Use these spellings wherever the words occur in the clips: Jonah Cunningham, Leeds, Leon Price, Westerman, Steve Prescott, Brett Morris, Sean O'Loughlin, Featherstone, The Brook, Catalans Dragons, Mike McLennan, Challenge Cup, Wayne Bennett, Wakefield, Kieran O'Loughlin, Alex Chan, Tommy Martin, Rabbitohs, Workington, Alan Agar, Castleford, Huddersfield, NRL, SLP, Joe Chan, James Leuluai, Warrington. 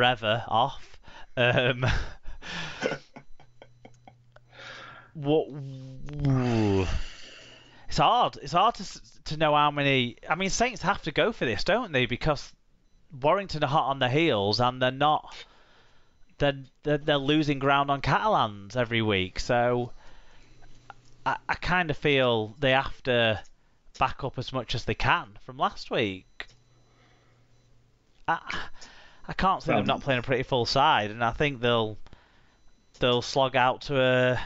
forever off. What? Ooh. It's hard. It's hard to know how many. I mean, Saints have to go for this, don't they? Because Warrington are hot on their heels, and they're not. They're losing ground on Catalans every week. So I kind of feel they have to back up as much as they can from last week. I can't see them not playing a pretty full side, and I think they'll slog out to a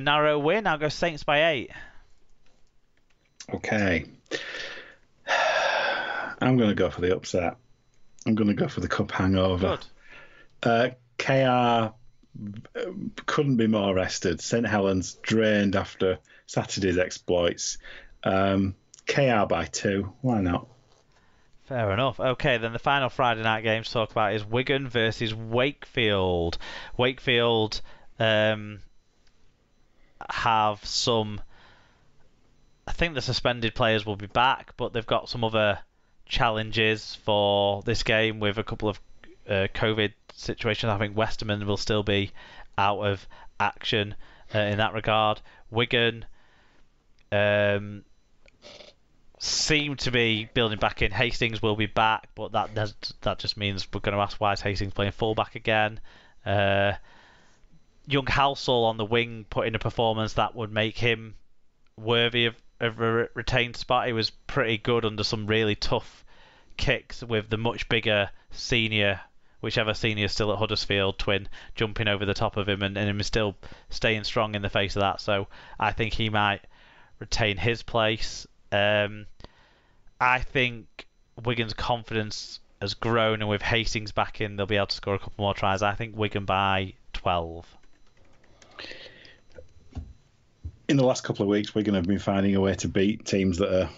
narrow win. I'll go Saints by 8. Okay. I'm going to go for the upset. I'm going to go for the cup hangover. Good. KR couldn't be more rested. St Helens drained after Saturday's exploits. KR by 2. Why not? Fair enough. Okay, then the final Friday night game to talk about is Wigan versus Wakefield. Wakefield have some... I think the suspended players will be back, but they've got some other challenges for this game with a couple of COVID situations. I think Westerman will still be out of action in that regard. Wigan... seem to be building back in. Hastings will be back, but that just means we're going to ask why is Hastings playing fullback again. Young Halsall on the wing put in a performance that would make him worthy of a retained spot. He was pretty good under some really tough kicks with the much bigger senior, whichever senior is still at Huddersfield, Twin, jumping over the top of him and him still staying strong in the face of that. So I think he might retain his place. I think Wigan's confidence has grown, and with Hastings back in, they'll be able to score a couple more tries. I think Wigan by 12. In the last couple of weeks, Wigan have been finding a way to beat teams that are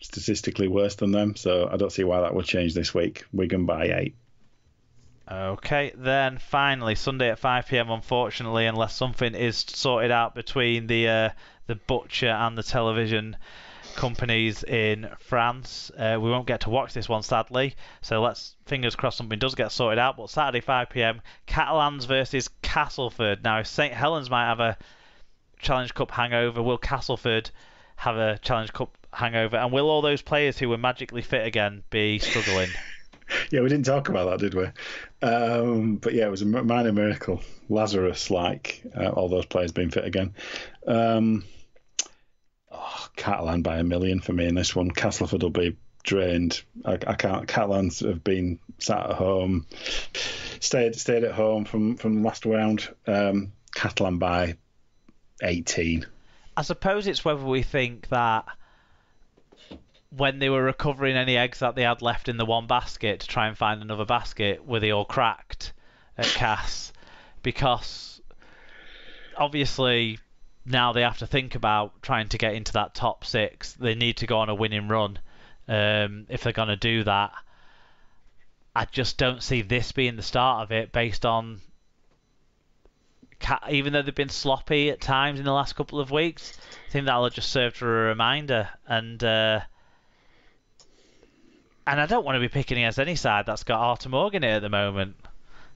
statistically worse than them, so I don't see why that will change this week. Wigan by 8. Okay, then finally, Sunday at 5 p.m, unfortunately, unless something is sorted out between the butcher and the television companies in France. We won't get to watch this one, sadly. So let's fingers crossed something does get sorted out. But Saturday 5 p.m, Catalans versus Castleford. Now, if St Helens might have a Challenge Cup hangover, will Castleford have a Challenge Cup hangover? And will all those players who were magically fit again be struggling? Yeah, we didn't talk about that, did we? But yeah, it was a minor miracle. Lazarus-like, all those players being fit again. Catalan by 1 million for me in this one. Castleford will be drained. I can't. Catalans have been sat at home, stayed at home from last round. Catalan by 18. I suppose it's whether we think that when they were recovering any eggs that they had left in the one basket to try and find another basket, were they all cracked at Cass? Because obviously now they have to think about trying to get into that top 6. They need to go on a winning run if they're going to do that. I just don't see this being the start of it, based on... Even though they've been sloppy at times in the last couple of weeks, I think that'll just serve for a reminder. And I don't want to be picking against any side that's got Artur Morgan in it at the moment.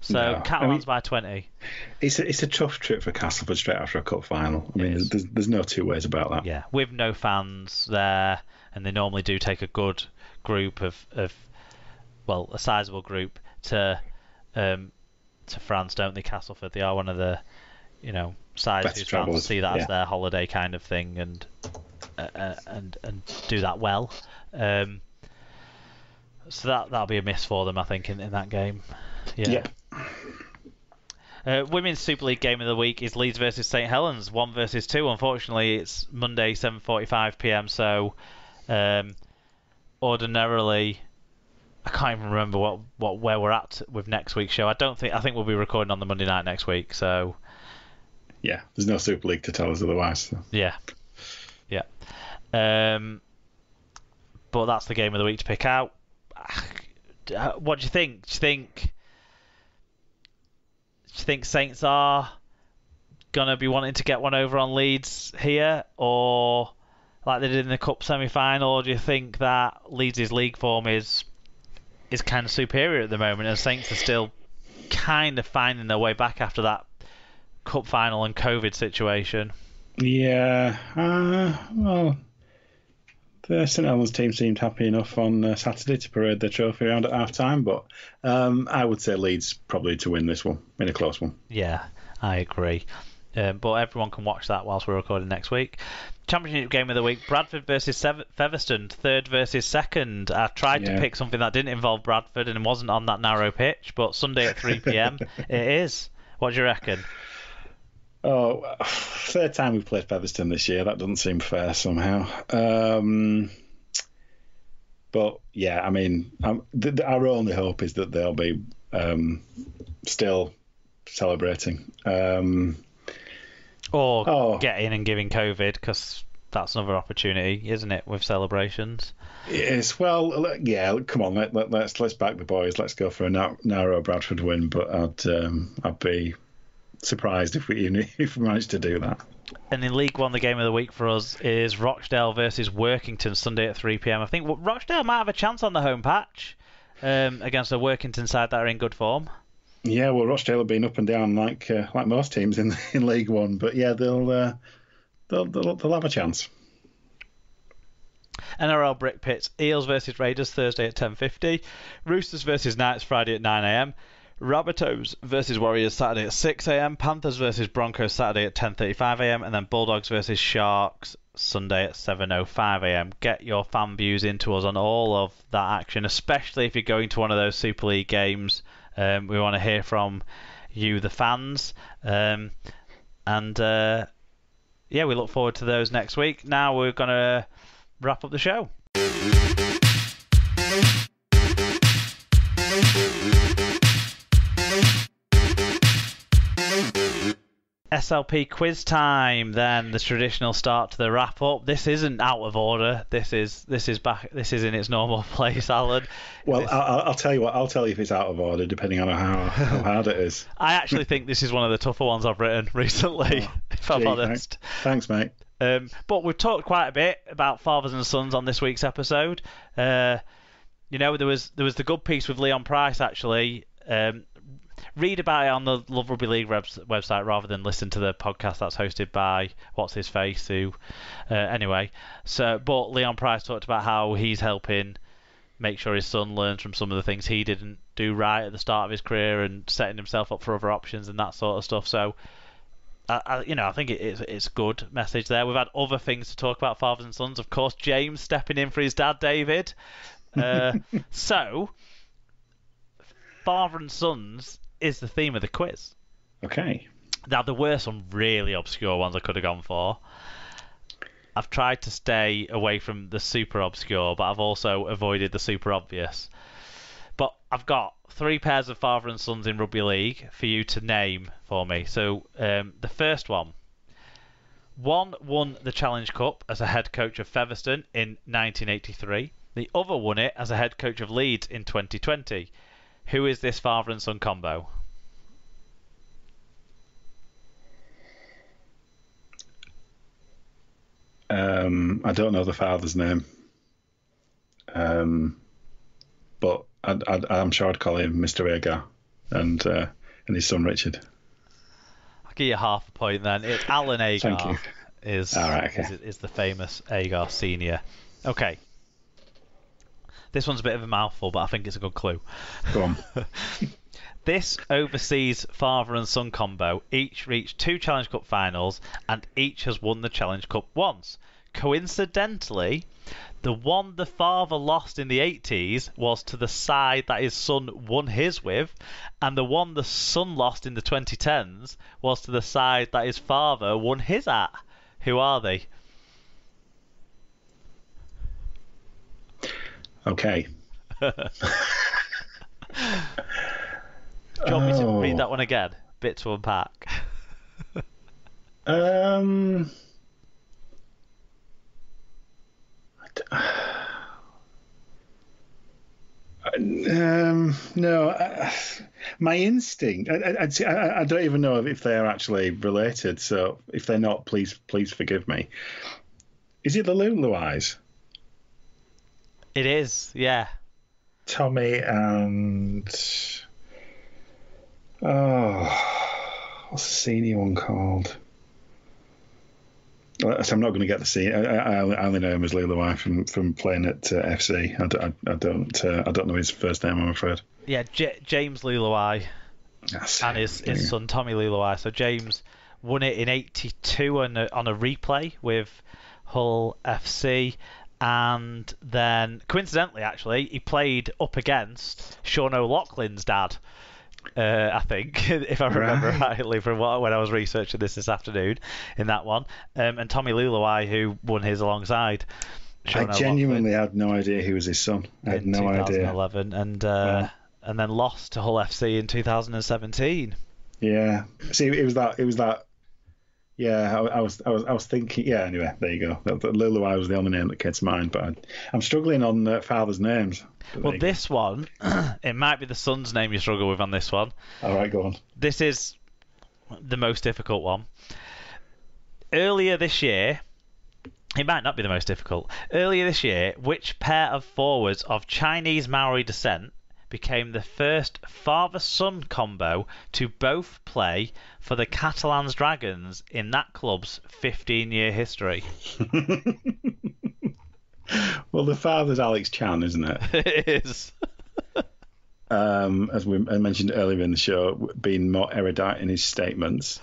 So, no. Catalans by 20. It's a tough trip for Castleford straight after a cup final. I mean, there's no two ways about that. Yeah, with no fans there, and they normally do take a good group of a sizable group to France, don't they? Castleford, they are one of the, sides best who travellers to see that as their holiday kind of thing, and do that well. So that'll be a miss for them, I think, in that game. Yeah. Women's Super League game of the week is Leeds versus St Helens, 1 versus 2. Unfortunately, it's Monday 7:45 p.m. So ordinarily, I can't even remember where we're at with next week's show. I think we'll be recording on the Monday night next week. So yeah, there's no Super League to tell us otherwise. So. Yeah. But that's the game of the week to pick out. What do you think? Do you think Saints are going to be wanting to get one over on Leeds here, or like they did in the Cup semi-final, or do you think that Leeds' league form is is kind of superior at the moment, and Saints are still kind of finding their way back after that cup final and COVID situation. Yeah, well, the St Helens team seemed happy enough on Saturday to parade their trophy around at half time, but I would say Leeds probably to win this one in a close one. Yeah, I agree. But everyone can watch that whilst we're recording next week. Championship game of the week, Bradford versus Featherstone, third versus second. I tried to pick something that didn't involve Bradford and wasn't on that narrow pitch, but Sunday at 3pm it is. What do you reckon? Oh, third time we've played Featherstone this year. That doesn't seem fair somehow. But yeah, I mean, our only hope is that they'll be still celebrating. Or getting and giving COVID, because that's another opportunity, isn't it, with celebrations? Yes, well, yeah, come on, let's back the boys. Let's go for a narrow Bradford win, but I'd be surprised if we managed to do that. And in League One, the game of the week for us is Rochdale versus Workington, Sunday at 3pm. I think Rochdale might have a chance on the home patch against a Workington side that are in good form. Yeah, well, Rochdale have been up and down like most teams in League One, but yeah, they'll have a chance. NRL Brick Pits, Eels versus Raiders Thursday at 10:50, Roosters versus Knights Friday at 9am, Rabbitohs versus Warriors Saturday at 6am, Panthers versus Broncos Saturday at 10:35am, and then Bulldogs versus Sharks Sunday at 7:05am. Get your fan views into us on all of that action, especially if you're going to one of those Super League games. We want to hear from you, the fans, and we look forward to those next week. Now we're going to wrap up the show. SLP quiz time, then the traditional start to the wrap up. This isn't out of order. This is back. This is in its normal place, Alan. Well, I'll tell you what. I'll tell you if it's out of order, depending on how hard it is. I actually think this is one of the tougher ones I've written recently, if I'm honest. Thanks, mate. But we've talked quite a bit about fathers and sons on this week's episode. You know, there was the good piece with Leon Price actually. Read about it on the Love Rugby League website rather than listen to the podcast that's hosted by What's His Face, who anyway. So, but Leon Price talked about how he's helping make sure his son learns from some of the things he didn't do right at the start of his career and setting himself up for other options and that sort of stuff. So I think it's good message there. We've had other things to talk about, fathers and sons, of course. James stepping in for his dad David, so father and sons is the theme of the quiz. Okay. Now, there were some really obscure ones I could have gone for. I've tried to stay away from the super obscure, but I've also avoided the super obvious. But I've got three pairs of father and sons in rugby league for you to name for me. So the first one won the Challenge Cup as a head coach of Featherstone in 1983. The other won it as a head coach of Leeds in 2020. Who is this father and son combo? I don't know the father's name, but I'm sure I'd call him Mr. Agar and his son Richard. I'll give you half a point then. It's Alan Agar. Thank you. Is the famous Agar Senior. Okay. This one's a bit of a mouthful, but I think it's a good clue. Go on. This overseas father and son combo each reached two Challenge Cup finals and each has won the Challenge Cup once. Coincidentally, the one the father lost in the 80s was to the side that his son won his with, and the one the son lost in the 2010s was to the side that his father won his at. Who are they? Okay. Do you want me to read that one again? Bit to unpack. No. My instinct. I don't even know if they are actually related. So if they're not, please forgive me. Is it the Leuluais? It is, yeah. Tommy and what's the senior one called? So I'm not going to get the scene. I only know him as Leuluai from playing at FC. I don't know his first name, I'm afraid. Yeah, James Leuluai and his son Tommy Leuluai. So James won it in '82 on a replay with Hull FC, and then coincidentally, actually, he played up against Sean O'Loughlin's dad. I think, if I remember rightly, from when I was researching this afternoon in that one, and Tommy Leuluai, who won his alongside Sean O'Loughlin. I genuinely had no idea who was his son. I had no idea. In 2011, and then lost to Hull FC in 2017. Yeah, see, it was that. Yeah, I was thinking. Yeah, anyway, there you go. Leuluai was the only name that came to mind, but I'm struggling on fathers' names. Well, this one, it might be the son's name you struggle with on this one. All right, go on. This is the most difficult one. Earlier this year, it might not be the most difficult. Earlier this year, which pair of forwards of Chinese Maori descent became the first father-son combo to both play for the Catalans Dragons in that club's 15-year history? Well, the father's Alex Chan, isn't it? It is. As I mentioned earlier in the show, being more erudite in his statements.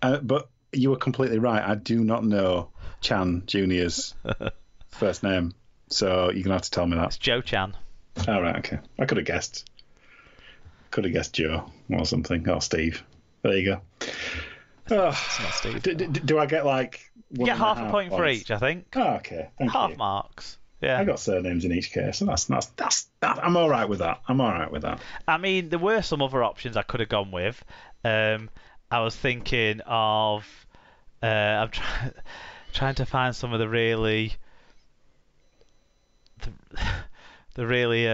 But you were completely right. I do not know Chan Jr.'s first name, so you're going to have to tell me that. It's Joe Chan. All right, okay. I could have guessed. Joe or something, or Steve. There you go. It's not Steve. Do I get like? You get half a point for each, I think. Oh, okay. Thank you. Half marks. Yeah. I got surnames in each case, and that's I'm all right with that. I mean, there were some other options I could have gone with. I was thinking of. I'm trying to find some of the really. The really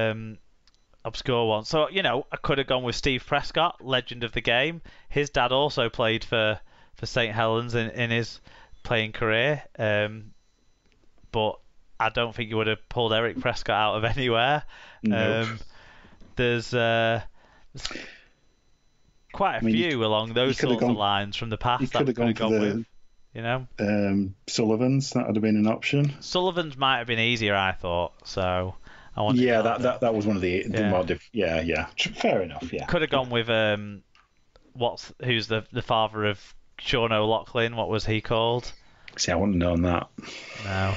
obscure one. So, you know, I could have gone with Steve Prescott, legend of the game. His dad also played for St Helens in his playing career. But I don't think you would have pulled Eric Prescott out of anywhere. Nope. There's quite a few along those sorts of lines from the past. You could have gone with, you know. Sullivan's, that would have been an option. Sullivan's might have been easier, I thought, so... Yeah, that was one of the more difficult. Yeah. Fair enough, yeah. Could have gone with who's the father of Sean O'Loughlin, what was he called? See, I wouldn't have known that. No.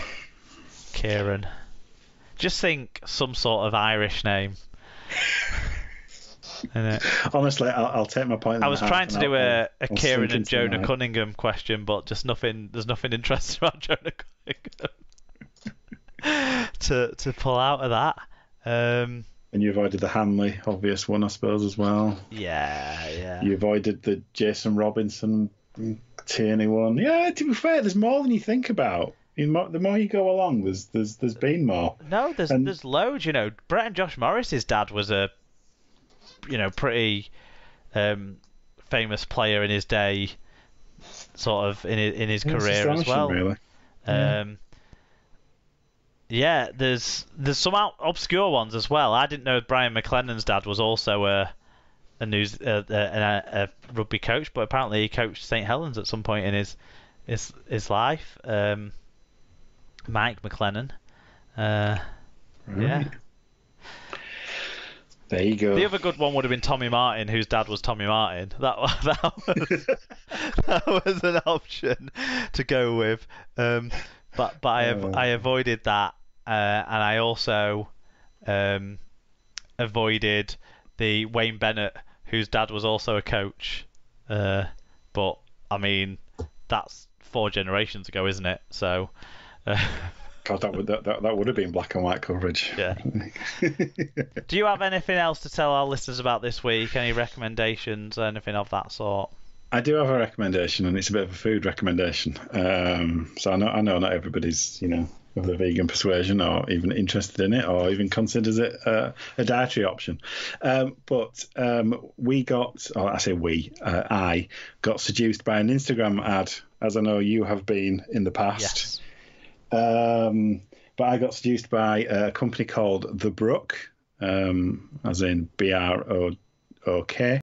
Kieran. Just think some sort of Irish name. Honestly, I'll take my point. I was trying to do a Kieran and Jonah Cunningham question, but just nothing. There's nothing interesting about Jonah Cunningham. to pull out of that, and you avoided the Hanley obvious one, I suppose, as well. Yeah. You avoided the Jason Robinson Tierney one. Yeah, to be fair, there's more than you think about. The more you go along, there's been more. No, there's loads. You know, Brett and Josh Morris's dad was a, you know, pretty famous player in his day, sort of in his career as well. Really. Yeah, there's some obscure ones as well. I didn't know Brian McLennan's dad was also a rugby coach, but apparently he coached St Helens at some point in his life. Mike McLennan. Yeah. There you go. The other good one would have been Tommy Martin, whose dad was Tommy Martin. That was an option to go with. But I avoided that, and I also avoided the Wayne Bennett, whose dad was also a coach. But I mean, that's 4 generations ago, isn't it? So, God, that would have been black and white coverage. Yeah. Do you have anything else to tell our listeners about this week? Any recommendations, anything of that sort? I do have a recommendation, and it's a bit of a food recommendation. So I know not everybody's, you know, of the vegan persuasion or even interested in it or even considers it a dietary option. But I got seduced by an Instagram ad, as I know you have been in the past. Yes. But I got seduced by a company called The Brook. as in Brook.